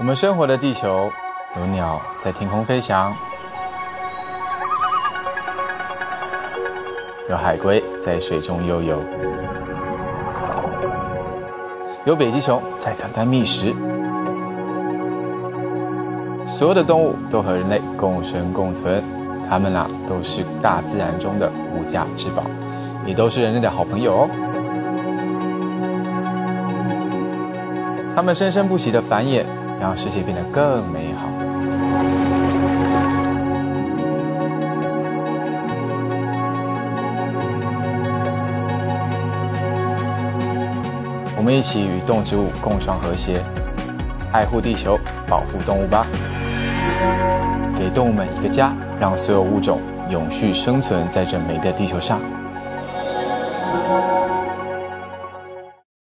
我们生活的地球，有鸟在天空飞翔，有海龟在水中悠游，有北极熊在等待觅食。所有的动物都和人类共生共存，它们都是大自然中的无价之宝，也都是人类的好朋友哦。 它们生生不息的繁衍，让世界变得更美好。我们一起与动植物共创和谐，爱护地球，保护动物吧！给动物们一个家，让所有物种永续生存在这美丽的地球上。